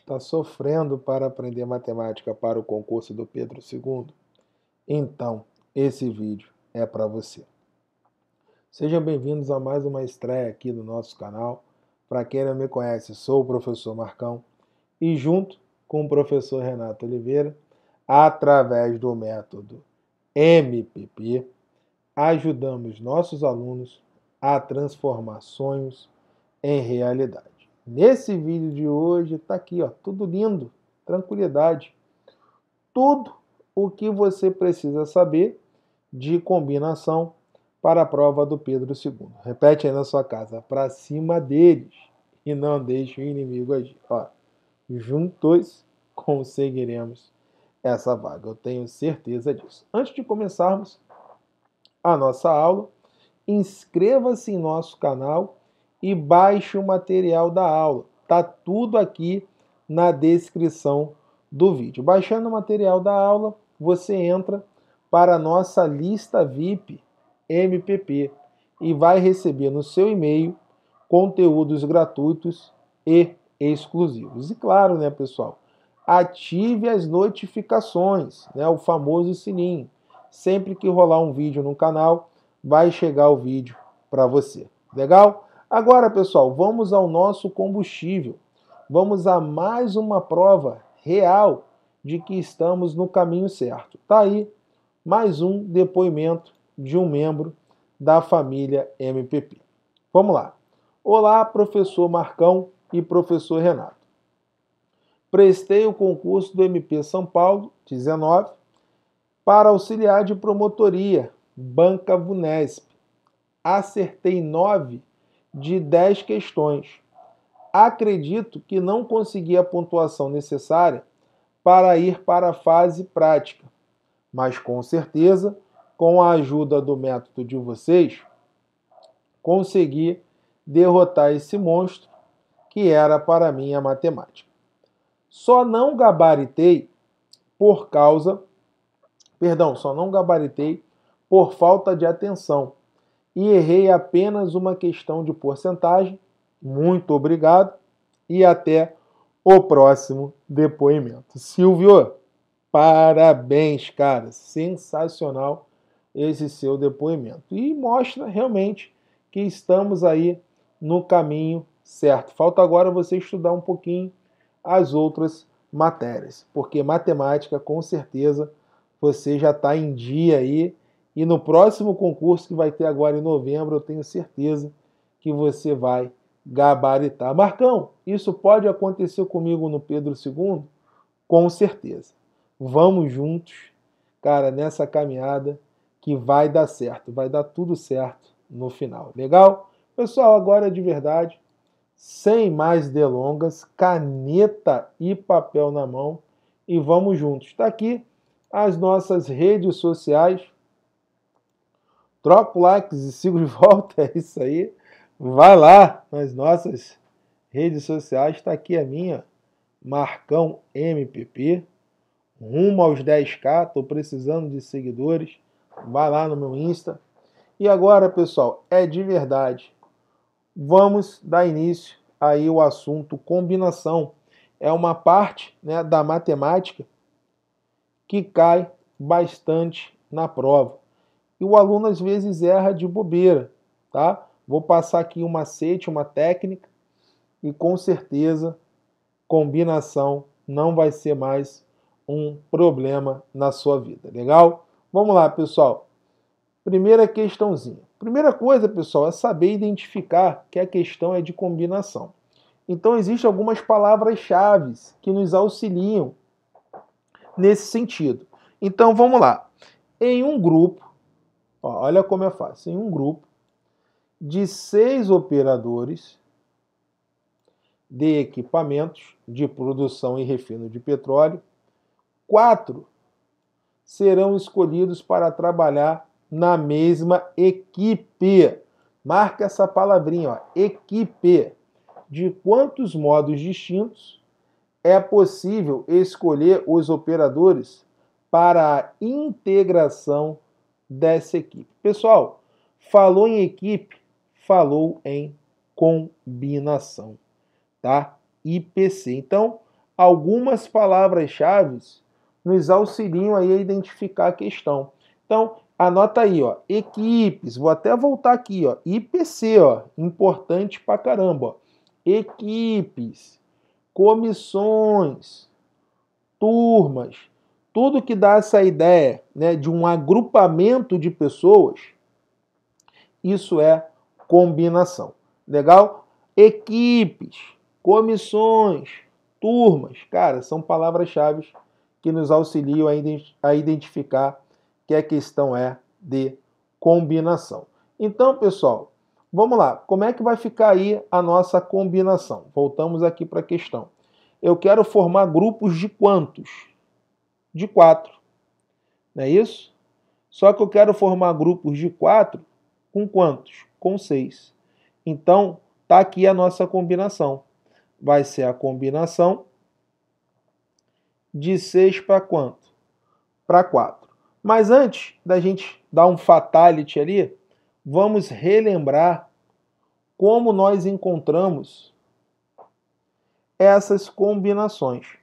está sofrendo para aprender matemática para o concurso do Pedro II? Então, esse vídeo é para você. Sejam bem-vindos a mais uma estreia aqui no nosso canal. Para quem não me conhece, sou o professor Marcão e junto com o professor Renato Oliveira, através do método MPP, ajudamos nossos alunos a transformar sonhos em realidade. Nesse vídeo de hoje está aqui, ó, tudo lindo, tranquilidade, tudo o que você precisa saber de combinação para a prova do Pedro II. Repete aí na sua casa, para cima deles e não deixe o inimigo agir. Ó, juntos conseguiremos essa vaga, eu tenho certeza disso. Antes de começarmos a nossa aula, inscreva-se em nosso canal e baixe o material da aula. Tá tudo aqui na descrição do vídeo. Baixando o material da aula, você entra para a nossa lista VIP MPP e vai receber no seu e-mail conteúdos gratuitos e exclusivos. E claro, né, pessoal, ative as notificações, né, o famoso sininho. Sempre que rolar um vídeo no canal, vai chegar o vídeo para você. Legal? Agora, pessoal, vamos ao nosso combustível. Vamos a mais uma prova real de que estamos no caminho certo. Tá aí mais um depoimento de um membro da família MPP. Vamos lá. Olá, professor Marcão e professor Renato. Prestei o concurso do MP São Paulo, 19, para auxiliar de promotoria, banca Vunesp. Acertei 9 de 10 questões. Acredito que não consegui a pontuação necessária para ir para a fase prática, mas com certeza, com a ajuda do método de vocês, consegui derrotar esse monstro que era para mim a matemática. Só não gabaritei por falta de atenção e errei apenas uma questão de porcentagem. Muito obrigado e até o próximo depoimento. Silvio, parabéns, cara. Sensacional esse seu depoimento. E mostra realmente que estamos aí no caminho certo. Falta agora você estudar um pouquinho as outras matérias, porque matemática, com certeza, você já está em dia aí. E no próximo concurso que vai ter agora em novembro, eu tenho certeza que você vai gabaritar. Marcão, isso pode acontecer comigo no Pedro II? Com certeza. Vamos juntos, cara, nessa caminhada que vai dar certo. Vai dar tudo certo no final. Legal? Pessoal, agora de verdade, sem mais delongas, caneta e papel na mão e vamos juntos. Está aqui as nossas redes sociais. Troca o like e sigo de volta, é isso aí. Vai lá nas nossas redes sociais, está aqui a minha, Marcão MPP, rumo aos 10k, estou precisando de seguidores, vai lá no meu Insta. E agora, pessoal, é de verdade, vamos dar início aí ao assunto combinação. É uma parte, né, da matemática que cai bastante na prova. E o aluno às vezes erra de bobeira, tá? Vou passar aqui um macete, uma técnica, e com certeza combinação não vai ser mais um problema na sua vida, legal? Vamos lá, pessoal. Primeira questãozinha. Primeira coisa, pessoal, é saber identificar que a questão é de combinação. Então, existem algumas palavras-chave que nos auxiliam nesse sentido. Então, vamos lá. Em um grupo, olha como é fácil. Em um grupo de 6 operadores de equipamentos de produção e refino de petróleo, 4 serão escolhidos para trabalhar na mesma equipe. Marca essa palavrinha, ó, equipe. De quantos modos distintos é possível escolher os operadores para a integração dessa equipe? Pessoal, falou em equipe, falou em combinação, tá? IPC. Então, algumas palavras-chave nos auxiliam aí a identificar a questão. Então, anota aí, ó, equipes, vou até voltar aqui, ó, IPC, ó, importante pra caramba, ó, equipes, comissões, turmas, tudo que dá essa ideia, né, de um agrupamento de pessoas, isso é combinação. Legal? Equipes, comissões, turmas, cara, são palavras-chave que nos auxiliam a identificar que a questão é de combinação. Então, pessoal, vamos lá. Como é que vai ficar aí a nossa combinação? Voltamos aqui para a questão. Eu quero formar grupos de quantos? De 4. Não é isso? Só que eu quero formar grupos de 4 com quantos? Com 6. Então, tá aqui a nossa combinação. Vai ser a combinação de 6 para quanto? Para 4. Mas antes da gente dar um fatality ali, vamos relembrar como nós encontramos essas combinações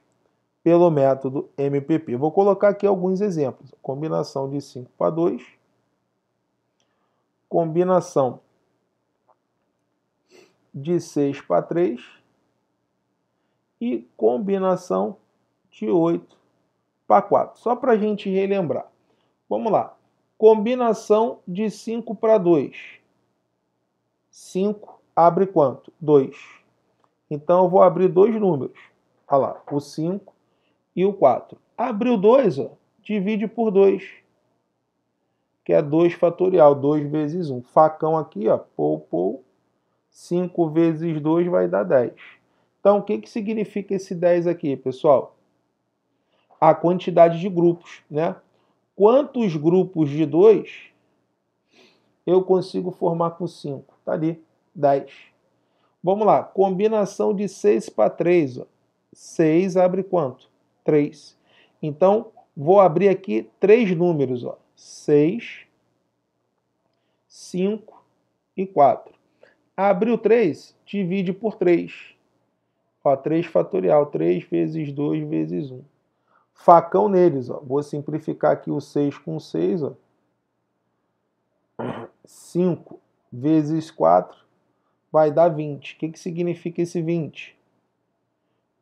pelo método MPP. Vou colocar aqui alguns exemplos. Combinação de 5 para 2. Combinação de 6 para 3. E combinação de 8 para 4. Só para a gente relembrar. Vamos lá. Combinação de 5 para 2. 5 abre quanto? 2. Então eu vou abrir dois números. Olha lá, o 5 e o 4. Abriu 2, ó, divide por 2. Que é 2 fatorial, 2 vezes 1. Facão aqui, ó, pou, pou. 5 vezes 2 vai dar 10. Então, o que, que significa esse 10 aqui, pessoal? A quantidade de grupos, né? Quantos grupos de 2 eu consigo formar com 5? Tá ali, 10. Vamos lá, combinação de 6 para 3. 6 abre quanto? 3. Então, vou abrir aqui 3 números, ó. 6, 5 e 4. Abriu 3, divide por 3. Ó, 3 fatorial, 3 vezes 2 vezes 1. Facão neles, ó. Vou simplificar aqui o 6 com 6, ó. 5 vezes 4 vai dar 20. O que, que significa esse 20?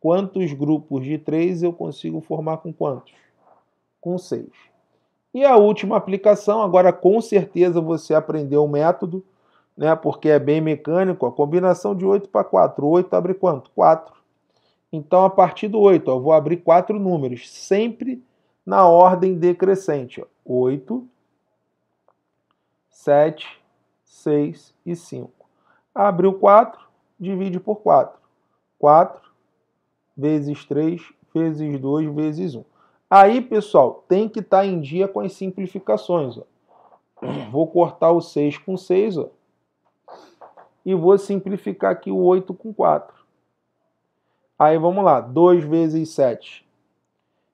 Quantos grupos de 3 eu consigo formar com quantos? Com 6. E a última aplicação, agora com certeza você aprendeu o método, né, porque é bem mecânico, a combinação de 8 para 4. 8 abre quanto? 4. Então, a partir do 8, ó, eu vou abrir 4 números, sempre na ordem decrescente. Ó. 8, 7, 6 e 5. Abriu 4, divide por 4. 4 vezes 3, vezes 2, vezes 1. Aí, pessoal, tem que estar em dia com as simplificações. Ó. Vou cortar o 6 com 6, ó. E vou simplificar aqui o 8 com 4. Aí vamos lá, 2 vezes 7,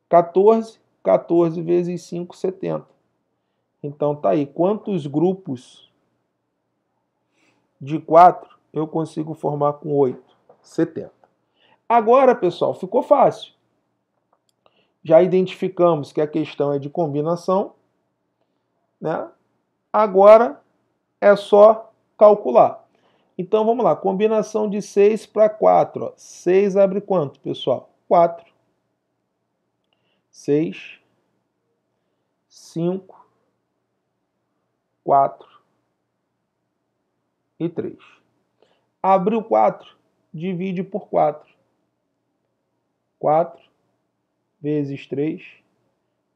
14, 14 vezes 5, 70. Então tá aí, quantos grupos de 4 eu consigo formar com 8? 70. Agora, pessoal, ficou fácil. Já identificamos que a questão é de combinação, né? Agora é só calcular. Então, vamos lá. Combinação de 6 para 4. Ó. 6 abre quanto, pessoal? 4. 6. 5. 4. E 3. Abriu 4. Divide por 4. 4 vezes 3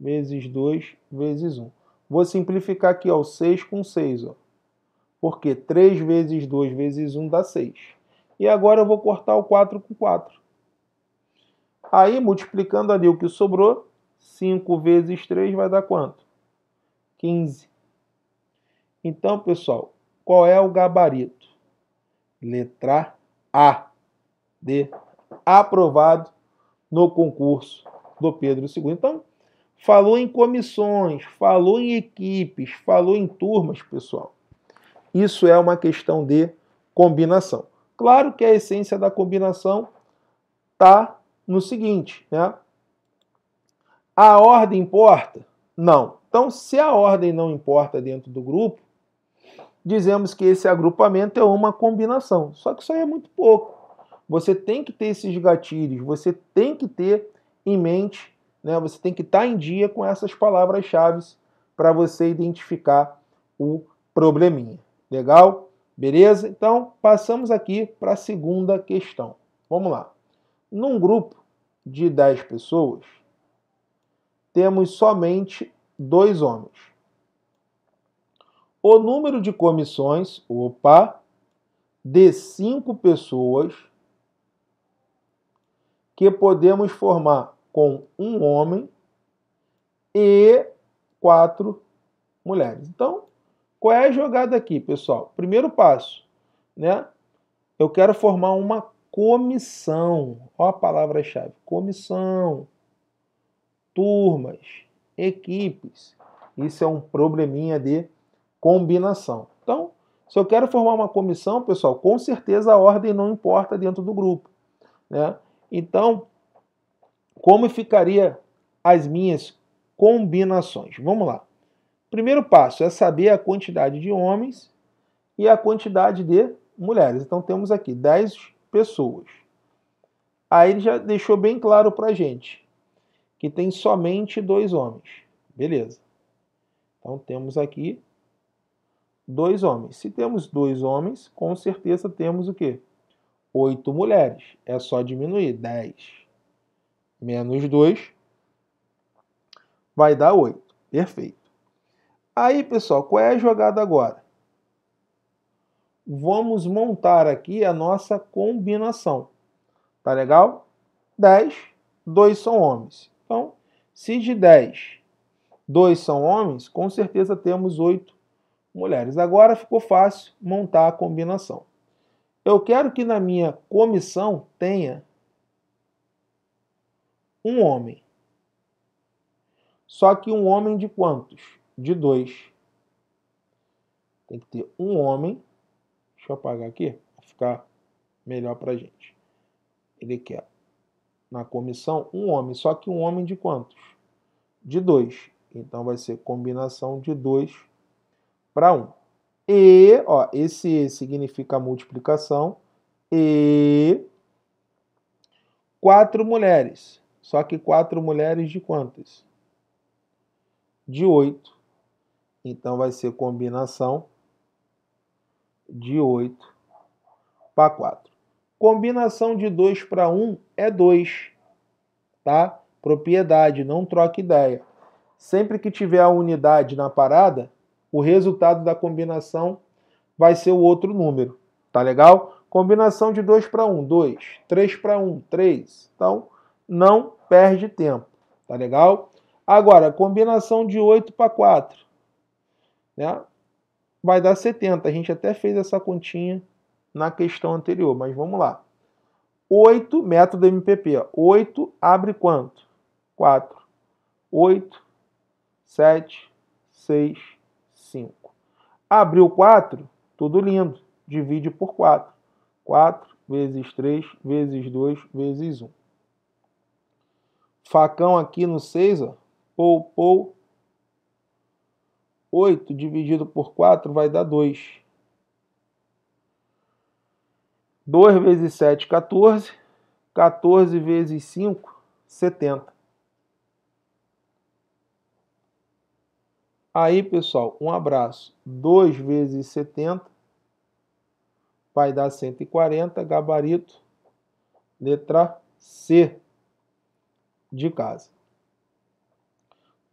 vezes 2 vezes 1. Vou simplificar aqui, ó, o 6 com 6, ó. Porque 3 vezes 2 vezes 1 dá 6. E agora eu vou cortar o 4 com 4. Aí, multiplicando ali o que sobrou, 5 vezes 3 vai dar quanto? 15. Então, pessoal, qual é o gabarito? Letra A. D. Aprovado no concurso do Pedro II. Então, falou em comissões, falou em equipes, falou em turmas, pessoal. Isso é uma questão de combinação. Claro que a essência da combinação está no seguinte, né? A ordem importa? Não. Então, se a ordem não importa dentro do grupo, dizemos que esse agrupamento é uma combinação. Só que isso aí é muito pouco. Você tem que ter esses gatilhos, você tem que ter em mente, né? Você tem que estar em dia com essas palavras-chave para você identificar o probleminha. Legal? Beleza? Então, passamos aqui para a segunda questão. Vamos lá. Num grupo de 10 pessoas, temos somente 2 homens. O número de comissões, de 5 pessoas que podemos formar com 1 homem e 4 mulheres. Então, qual é a jogada aqui, pessoal? Primeiro passo, né? Eu quero formar uma comissão. Ó a palavra-chave, comissão, turmas, equipes. Isso é um probleminha de combinação. Então, se eu quero formar uma comissão, pessoal, com certeza a ordem não importa dentro do grupo, né? Então, como ficaria as minhas combinações? Vamos lá. Primeiro passo é saber a quantidade de homens e a quantidade de mulheres. Então, temos aqui 10 pessoas. Aí ele já deixou bem claro para a gente que tem somente 2 homens. Beleza. Então, temos aqui 2 homens. Se temos 2 homens, com certeza temos o quê? 8 mulheres. É só diminuir. 10 menos 2 vai dar 8. Perfeito. Aí, pessoal, qual é a jogada agora? Vamos montar aqui a nossa combinação. Tá legal? 10, 2 são homens. Então, se de 10, 2 são homens, com certeza temos 8 mulheres. Agora ficou fácil montar a combinação. Eu quero que na minha comissão tenha 1 homem. Só que 1 homem de quantos? De 2. Tem que ter 1 homem. Deixa eu apagar aqui, para ficar melhor para a gente. Ele quer, na comissão, 1 homem. Só que 1 homem de quantos? De 2. Então vai ser combinação de 2 para 1. E, ó, esse E significa multiplicação. E 4 mulheres. Só que 4 mulheres de quantas? De 8. Então vai ser combinação de 8 para 4. Combinação de 2 para 1 é 2. Tá? Propriedade, não troca ideia. Sempre que tiver a unidade na parada, o resultado da combinação vai ser o outro número, tá legal? Combinação de 2 para 1, 2. 3 para 1, 3. Então, não perde tempo, tá legal? Agora, combinação de 8 para 4, né? Vai dar 70. A gente até fez essa continha na questão anterior, mas vamos lá. 8, método MPP, ó. 8 abre quanto? 4. 8, 7, 6... 5. Abriu 4, tudo lindo. Divide por 4. 4 vezes 3, vezes 2, vezes 1. Facão aqui no 6, ó. Pou, pou. 8 dividido por 4 vai dar 2. 2 vezes 7, 14. 14 vezes 5, 70. Aí, pessoal, um abraço. 2 vezes 70 vai dar 140. Gabarito, letra C de casa.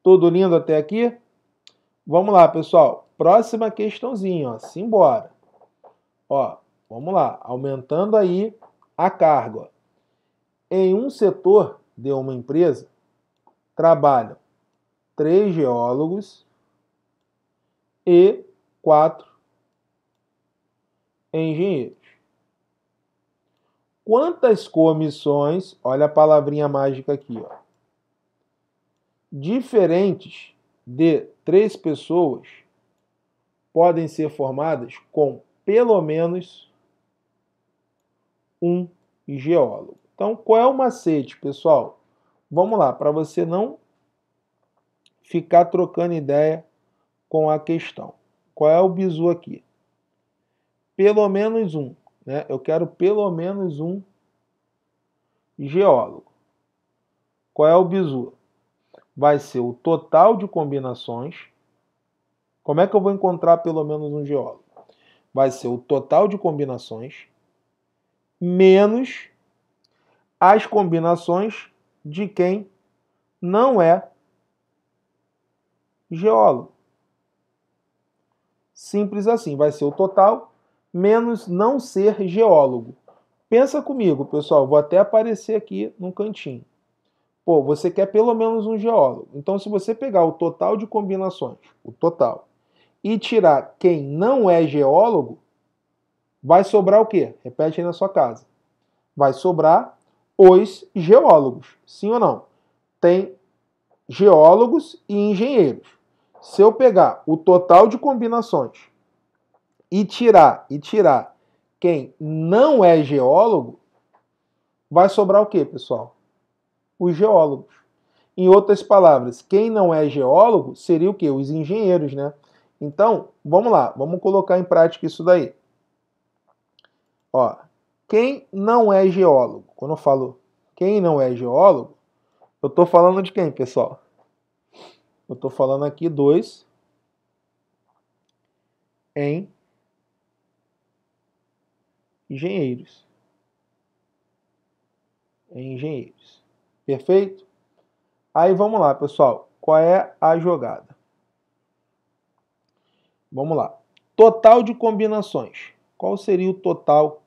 Tudo lindo até aqui? Vamos lá, pessoal. Próxima questãozinha, ó. Simbora. Ó, vamos lá. Aumentando aí a carga. Ó. Em um setor de uma empresa, trabalham 3 geólogos e 4 engenheiros. Quantas comissões, olha a palavrinha mágica aqui, ó, diferentes de 3 pessoas podem ser formadas com pelo menos 1 geólogo? Então, qual é o macete, pessoal? Vamos lá, para você não ficar trocando ideia com a questão. Qual é o bizu aqui? Pelo menos um, né? Eu quero pelo menos um geólogo. Qual é o bizu? Vai ser o total de combinações. Como é que eu vou encontrar pelo menos um geólogo? Vai ser o total de combinações menos as combinações de quem não é geólogo. Simples assim, vai ser o total menos não ser geólogo. Pensa comigo, pessoal, vou até aparecer aqui no cantinho. Pô, você quer pelo menos um geólogo. Então, se você pegar o total de combinações, o total, e tirar quem não é geólogo, vai sobrar o quê? Repete aí na sua casa. Vai sobrar os geólogos, sim ou não? Tem geólogos e engenheiros. Se eu pegar o total de combinações e tirar quem não é geólogo, vai sobrar o quê, pessoal? Os geólogos. Em outras palavras, quem não é geólogo seria o quê? Os engenheiros, né? Então, vamos lá, vamos colocar em prática isso daí. Ó, quem não é geólogo? Quando eu falo quem não é geólogo, eu tô falando de quem, pessoal? Eu tô falando aqui 2 em engenheiros. Em engenheiros. Perfeito? Aí vamos lá, pessoal. Qual é a jogada? Vamos lá. Total de combinações. Qual seria o total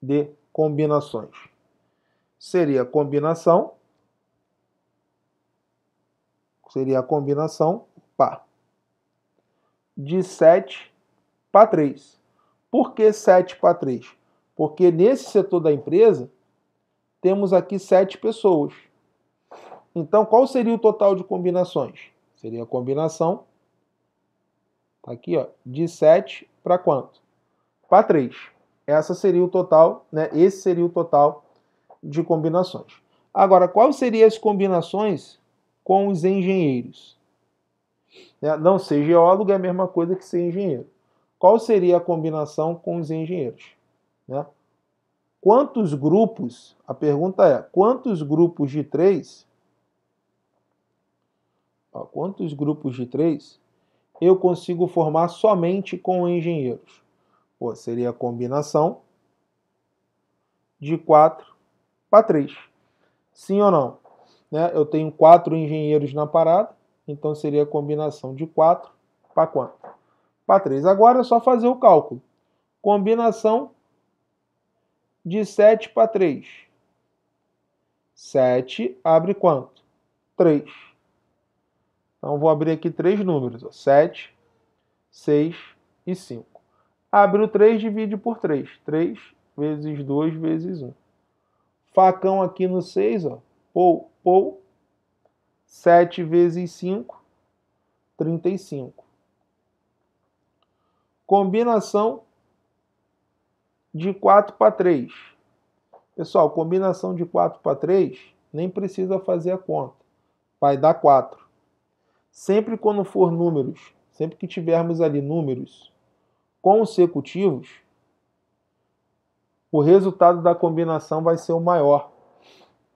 de combinações? Seria a combinação pá, de 7 para 3. Por que 7 para 3? Porque nesse setor da empresa temos aqui 7 pessoas. Então, qual seria o total de combinações? Seria a combinação, tá aqui, ó, de 7 para quanto? Para 3. Essa seria o total, né? Esse seria o total de combinações. Agora, quais seriam as combinações com os engenheiros? Né? Não ser geólogo é a mesma coisa que ser engenheiro. Qual seria a combinação com os engenheiros? Né? Quantos grupos, a pergunta é, quantos grupos de 3, quantos grupos de 3 eu consigo formar somente com engenheiros? Pô, seria a combinação de 4 para 3. Sim ou não? Né? Eu tenho 4 engenheiros na parada, então seria a combinação de 4 para quanto? Para 3. Agora é só fazer o cálculo. Combinação de 7 para 3. 7 abre quanto? 3. Então, vou abrir aqui 3 números. Ó. 7, 6 e 5. Abre o 3, divide por 3. 3 vezes 2 vezes 1. Facão aqui no 6. Ó. Pou, pou. 7 vezes 5, 35. Combinação de 4 para 3. Pessoal, combinação de 4 para 3, nem precisa fazer a conta. Vai dar 4. Sempre quando for números, sempre que tivermos ali números consecutivos, o resultado da combinação vai ser o maior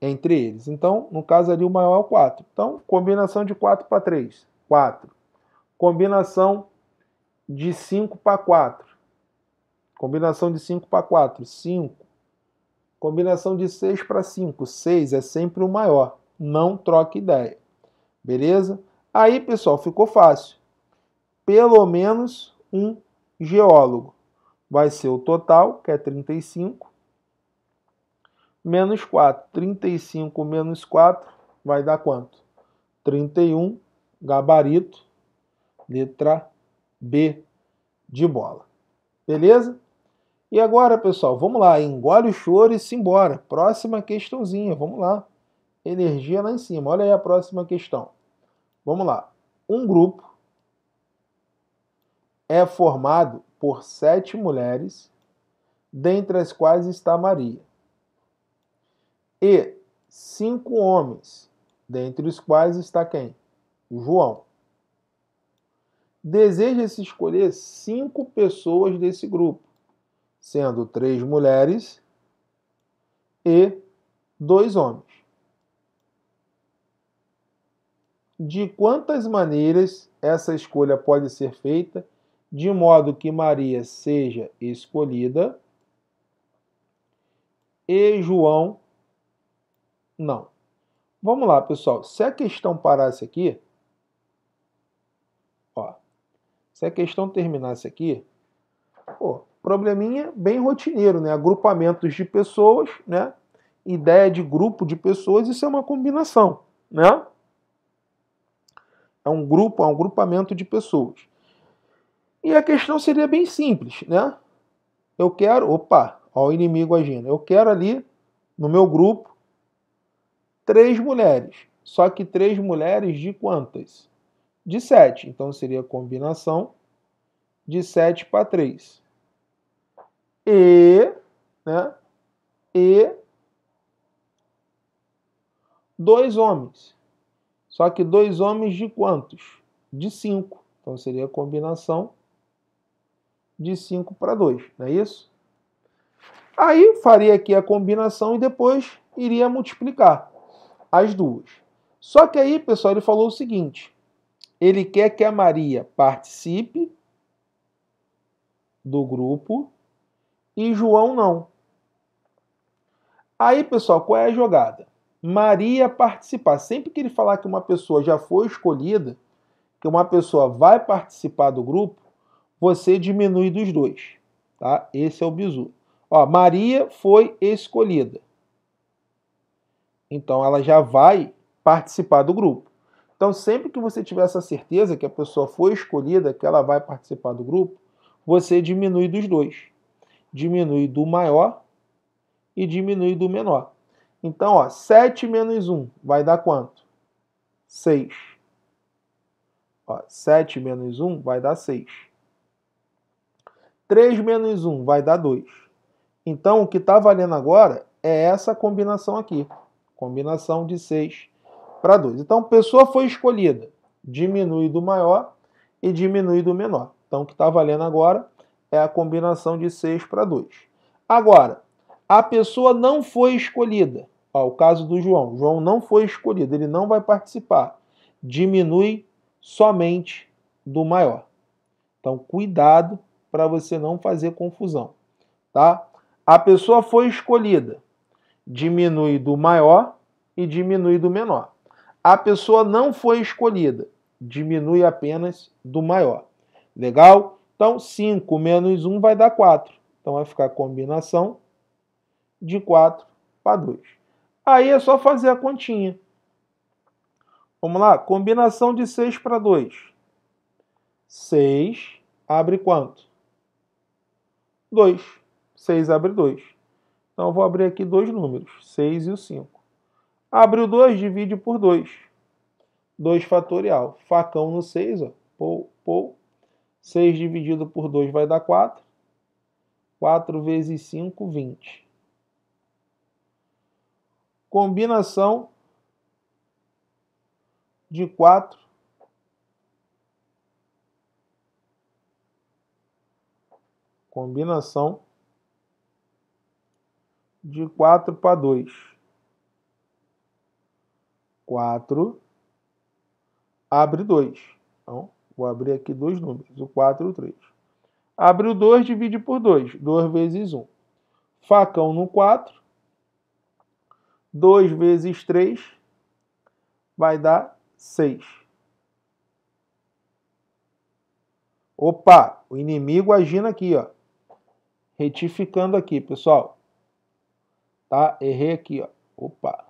entre eles. Então, no caso ali, o maior é o 4. Então, combinação de 4 para 3, 4. Combinação de 5 para 4. Combinação de 5 para 4, 5. Combinação de 6 para 5, 6. É sempre o maior. Não troque ideia. Beleza? Aí, pessoal, ficou fácil. Pelo menos um geólogo. Vai ser o total, que é 35, menos 4. 35 menos 4 vai dar quanto? 31, gabarito, letra B de bola. Beleza? E agora, pessoal, vamos lá. Engole o choro e simbora. Próxima questãozinha, vamos lá. Energia lá em cima. Olha aí a próxima questão. Vamos lá. Um grupo é formado por 7 mulheres, dentre as quais está Maria. e 5 homens, dentre os quais está quem? João. Deseja-se escolher 5 pessoas desse grupo, sendo 3 mulheres e 2 homens. De quantas maneiras essa escolha pode ser feita de modo que Maria seja escolhida e João não? Vamos lá, pessoal. Se a questão parasse aqui, ó, se a questão terminasse aqui, pô, probleminha bem rotineiro, né? Agrupamentos de pessoas, né? Ideia de grupo de pessoas, isso é uma combinação, né? É um grupo, é um agrupamento de pessoas. E a questão seria bem simples, né? Eu quero, opa, ó, o inimigo agindo. Eu quero ali, no meu grupo, 3 mulheres. Só que 3 mulheres de quantas? De 7. Então seria a combinação de 7 para 3. E, né? E 2 homens. Só que 2 homens de quantos? De 5. Então seria a combinação de 5 para 2, não é isso? Aí faria aqui a combinação e depois iria multiplicar as duas. Só que aí, pessoal, ele falou o seguinte. Ele quer que a Maria participe do grupo e João não. Aí, pessoal, qual é a jogada? Maria participar. Sempre que ele falar que uma pessoa já foi escolhida, que uma pessoa vai participar do grupo, você diminui dos 2, tá? Esse é o bizu. Ó, Maria foi escolhida. Então ela já vai participar do grupo. Então sempre que você tiver essa certeza que a pessoa foi escolhida, que ela vai participar do grupo, você diminui dos 2. Diminui do maior e diminui do menor. Então, ó, 7 menos 1 vai dar quanto? 6. Ó, 7 menos 1 vai dar 6. 3 menos 1 vai dar 2. Então, o que está valendo agora é essa combinação aqui. Combinação de 6 para 2. Então, pessoa foi escolhida. Diminui do maior e diminui do menor. Então, o que está valendo agora é a combinação de 6 para 2. Agora, a pessoa não foi escolhida. Ó, o caso do João. João não foi escolhido, ele não vai participar. Diminui somente do maior. Então, cuidado para você não fazer confusão, tá? A pessoa foi escolhida. Diminui do maior e diminui do menor. A pessoa não foi escolhida. Diminui apenas do maior. Legal? Então, 5 menos 1 vai dar 4. Então, vai ficar a combinação de 4 para 2. Aí é só fazer a continha. Vamos lá? Combinação de 6 para 2. 6 abre quanto? 2. 6 abre 2. Então eu vou abrir aqui 2 números, 6 e o 5. Abre o 2, divide por 2. 2 fatorial. Facão no 6, ó. Pou, pou. 6 dividido por 2 vai dar 4. 4 vezes 5, 20. Combinação de 4 para 2. 4 abre 2. Então, vou abrir aqui 2 números, o 4 e o 3. Abre o 2, divide por 2. 2 vezes 1. Facão no 4. 2 vezes 3 vai dar 6. Opa, o inimigo agindo aqui, ó. Retificando aqui, pessoal. Tá? Errei aqui, ó. Opa.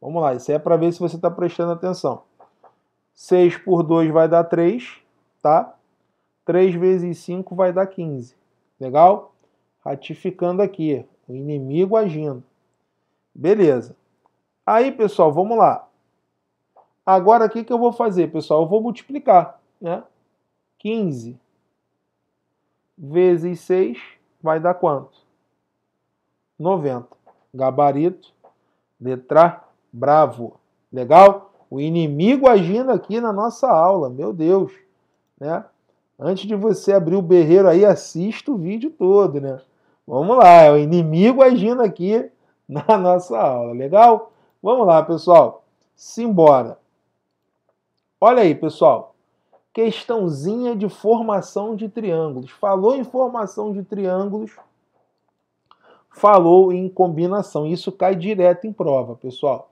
Vamos lá, isso é para ver se você está prestando atenção. 6 por 2 vai dar 3, tá? 3 vezes 5 vai dar 15. Legal? Ratificando aqui, o inimigo agindo. Beleza. Aí, pessoal, vamos lá. Agora, o que que eu vou fazer, pessoal? Eu vou multiplicar, né? 15 vezes 6 vai dar quanto? 90. gabarito, letra bravo. Legal? O inimigo agindo aqui na nossa aula, meu Deus, né? Antes de você abrir o berreiro aí, assista o vídeo todo, né? Vamos lá, é o inimigo agindo aqui na nossa aula, legal? Vamos lá, pessoal, simbora. Olha aí, pessoal, questãozinha de formação de triângulos. Falou em formação de triângulos, falou em combinação. Isso cai direto em prova, pessoal.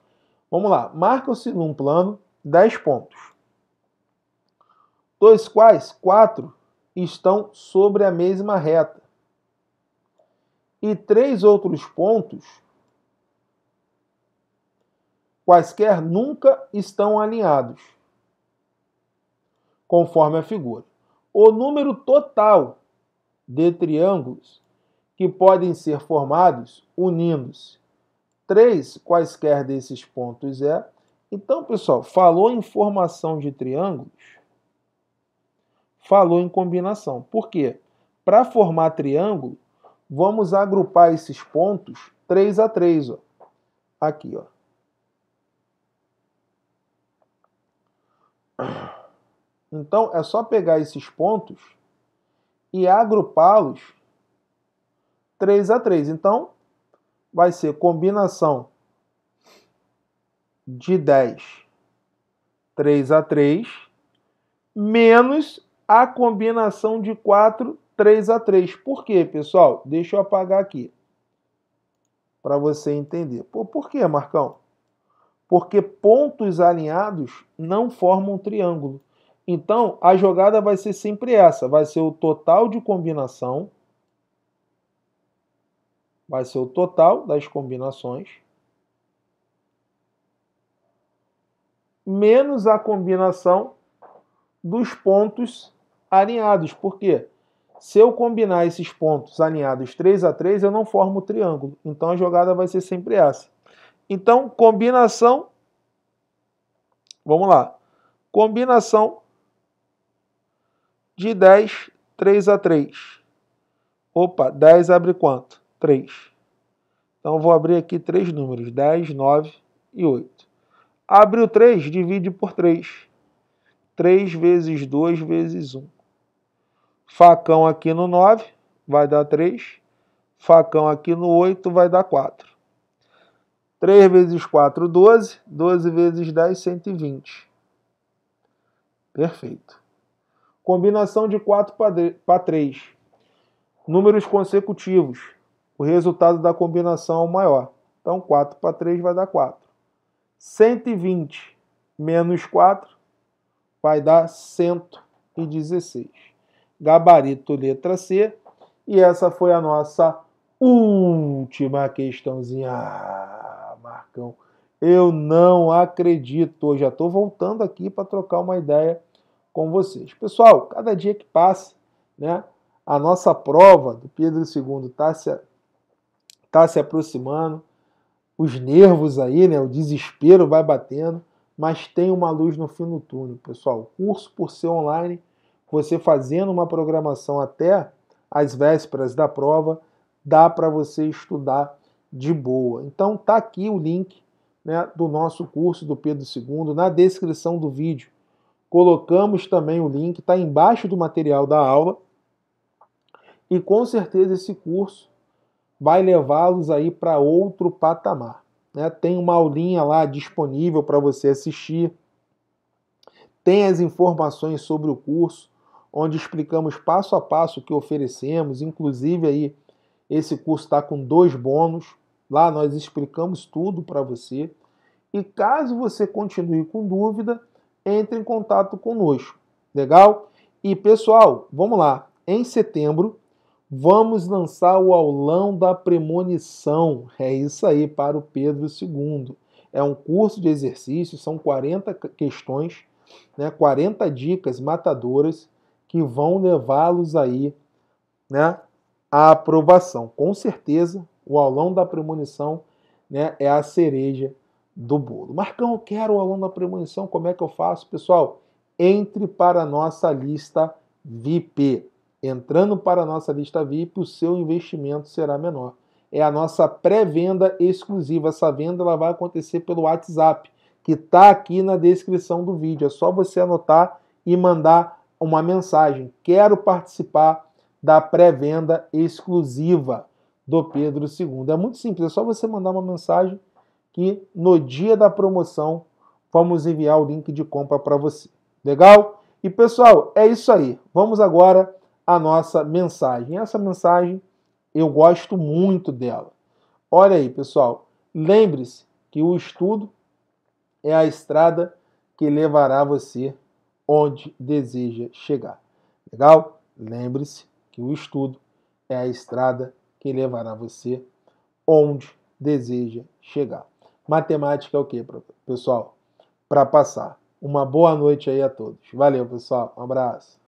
Vamos lá, marca-se num plano 10 pontos, dos quais 4 estão sobre a mesma reta e 3 outros pontos quaisquer nunca estão alinhados, conforme a figura. O número total de triângulos que podem ser formados unindo-se 3 quaisquer desses pontos é... Então, pessoal, falou em formação de triângulos, falou em combinação. Por quê? Para formar triângulo, vamos agrupar esses pontos 3 a 3. Ó. Aqui, ó. Então, é só pegar esses pontos e agrupá-los 3 a 3. Então, vai ser combinação de 10, 3 a 3, menos a combinação de 4, 3 a 3. Por quê, pessoal? Deixa eu apagar aqui, para você entender. Pô, por quê, Marcão? Porque pontos alinhados não formam um triângulo. Então, a jogada vai ser sempre essa. Vai ser o total de combinação. Vai ser o total das combinações menos a combinação dos pontos alinhados. Por quê? Se eu combinar esses pontos alinhados 3 a 3, eu não formo o triângulo. Então a jogada vai ser sempre essa. Então, combinação... Vamos lá. Combinação de 10, 3 a 3. Opa, 10 abre quanto? 3. Então, vou abrir aqui 3 números, 10, 9 e 8. Abriu 3, divide por 3. 3 vezes 2 vezes 1. Facão aqui no 9, vai dar 3. Facão aqui no 8, vai dar 4. 3 vezes 4, 12. 12 vezes 10, 120. Perfeito. Combinação de 4 para 3. Números consecutivos. O resultado da combinação é o maior. Então, 4 para 3 vai dar 4. 120 menos 4 vai dar 116. Gabarito letra C. E essa foi a nossa última questãozinha. Ah, Marcão, eu não acredito. Eu já estou voltando aqui para trocar uma ideia com vocês. Pessoal, cada dia que passa, né, a nossa prova do Pedro II está se aproximando, os nervos aí, né, o desespero vai batendo, mas tem uma luz no fim do túnel, pessoal. O curso, por ser online, você fazendo uma programação até as vésperas da prova, dá para você estudar de boa. Então tá aqui o link, né, do nosso curso do Pedro II, na descrição do vídeo. Colocamos também o link, está embaixo do material da aula, e com certeza esse curso vai levá-los aí para outro patamar, né? Tem uma aulinha lá disponível para você assistir, tem as informações sobre o curso, onde explicamos passo a passo o que oferecemos, inclusive aí esse curso está com 2 bônus, lá nós explicamos tudo para você, e caso você continue com dúvida, entre em contato conosco, legal? E pessoal, vamos lá, em setembro, vamos lançar o aulão da premonição. É isso aí, para o Pedro II. É um curso de exercícios, são 40 questões, né, 40 dicas matadoras que vão levá-los aí, né, à aprovação. Com certeza, o aulão da premonição, né, é a cereja do bolo. Marcão, eu quero o aulão da premonição, como é que eu faço? Pessoal, entre para a nossa lista VIP. Entrando para a nossa lista VIP, o seu investimento será menor. é a nossa pré-venda exclusiva. Essa venda ela vai acontecer pelo WhatsApp, que está aqui na descrição do vídeo. É só você anotar e mandar uma mensagem. Quero participar da pré-venda exclusiva do Pedro II. É muito simples, é só você mandar uma mensagem que no dia da promoção vamos enviar o link de compra para você. Legal? E pessoal, é isso aí. Vamos agora à nossa mensagem. Essa mensagem eu gosto muito dela. Olha aí, pessoal. Lembre-se que o estudo é a estrada que levará você onde deseja chegar. Legal? Lembre-se que o estudo é a estrada que levará você onde deseja chegar. Matemática é o quê, pessoal? Para passar. Uma boa noite aí a todos. Valeu, pessoal. Um abraço.